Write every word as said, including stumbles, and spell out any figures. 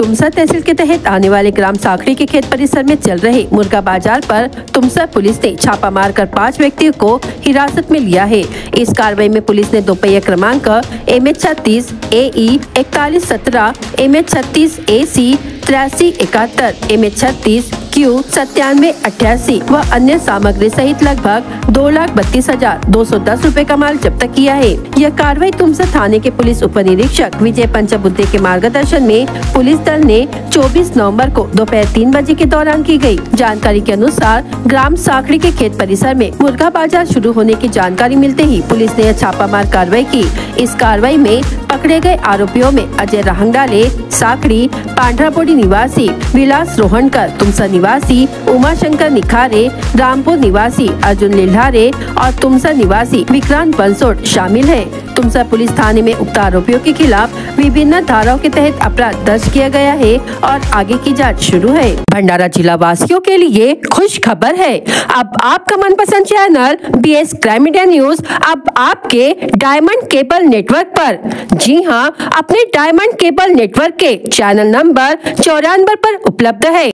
तुमसर तहसील के तहत आने वाले ग्राम साखड़ी के खेत परिसर में चल रहे मुर्गा बाजार पर तुमसर पुलिस ने छापा मारकर पाँच व्यक्तियों को हिरासत में लिया है। इस कार्रवाई में पुलिस ने दोपहिया क्रमांक एम एच छत्तीस ए ई इकतालीस सत्रह एम एच छत्तीस ए सी तिरासी इकहत्तर एम एच छत्तीस क्यू सत्तानवे अठासी व अन्य सामग्री सहित लगभग दो लाख बत्तीस हजार दो सौ दस रूपए का माल जब्त किया है। यह कार्रवाई तुमसर थाने के पुलिस उपनिरीक्षक विजय पंचबुद्धे के मार्गदर्शन में पुलिस दल ने चौबीस नवंबर को दोपहर तीन बजे के दौरान की गई। जानकारी के अनुसार ग्राम साखड़ी के खेत परिसर में मुर्गा बाजार शुरू होने की जानकारी मिलते ही पुलिस ने छापामार कार्रवाई की। इस कार्रवाई में पकड़े गए आरोपियों में अजय राहंगारे साखड़ी पांड्रापुढ़ी निवासी, विलास रोहनकर तुमसर निवासी, उमा शंकर निखारे रामपुर निवासी, अर्जुन निल्हारे और तुमसर निवासी विक्रांत बनसोट शामिल हैं। तुमसर पुलिस थाने में उक्त आरोपियों के खिलाफ विभिन्न धाराओं के तहत अपराध दर्ज किया गया है और आगे की जाँच शुरू है। भंडारा जिला वासियों के लिए खुश खबर है, अब आपका मनपसंद channel B S crime India news अब आपके डायमंड केबल नेटवर्क पर, जी हाँ, अपने डायमंड केबल नेटवर्क के चैनल नंबर चौरानवे पर उपलब्ध है।